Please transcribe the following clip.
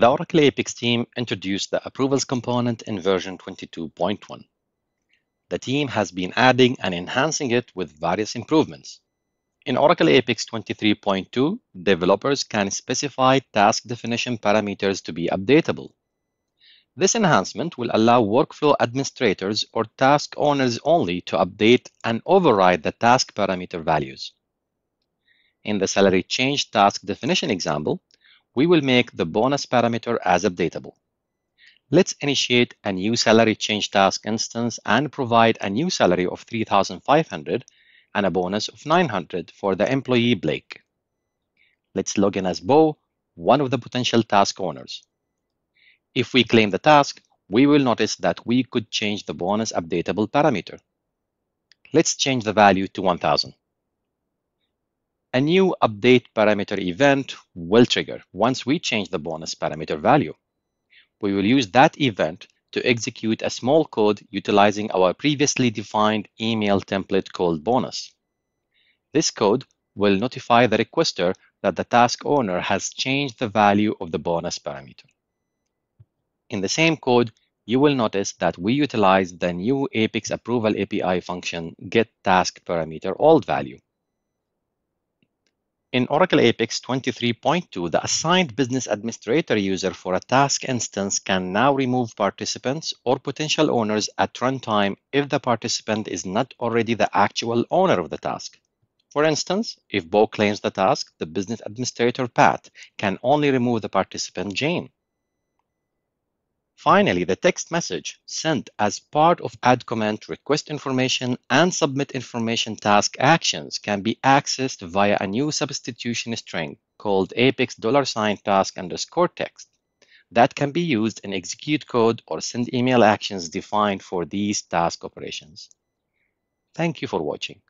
The Oracle APEX team introduced the approvals component in version 22.1. The team has been adding and enhancing it with various improvements. In Oracle APEX 23.2, developers can specify task definition parameters to be updatable. This enhancement will allow workflow administrators or task owners only to update and override the task parameter values. In the salary change task definition example, we will make the bonus parameter as updatable. Let's initiate a new salary change task instance and provide a new salary of $3,500 and a bonus of $900 for the employee Blake. Let's log in as Bo, one of the potential task owners. If we claim the task, we will notice that we could change the bonus updatable parameter. Let's change the value to 1,000. A new update parameter event will trigger once we change the bonus parameter value. We will use that event to execute a small code utilizing our previously defined email template called bonus. This code will notify the requester that the task owner has changed the value of the bonus parameter. In the same code, you will notice that we utilize the new APEX approval API function getTaskParameterAldValue. In Oracle APEX 23.2, the assigned business administrator user for a task instance can now remove participants or potential owners at runtime if the participant is not already the actual owner of the task. For instance, if Bo claims the task, the business administrator, Pat, can only remove the participant, Jane. Finally, the text message sent as part of add comment, request information, and submit information task actions can be accessed via a new substitution string called APEX$TASK_TEXT that can be used in execute code or send email actions defined for these task operations. Thank you for watching.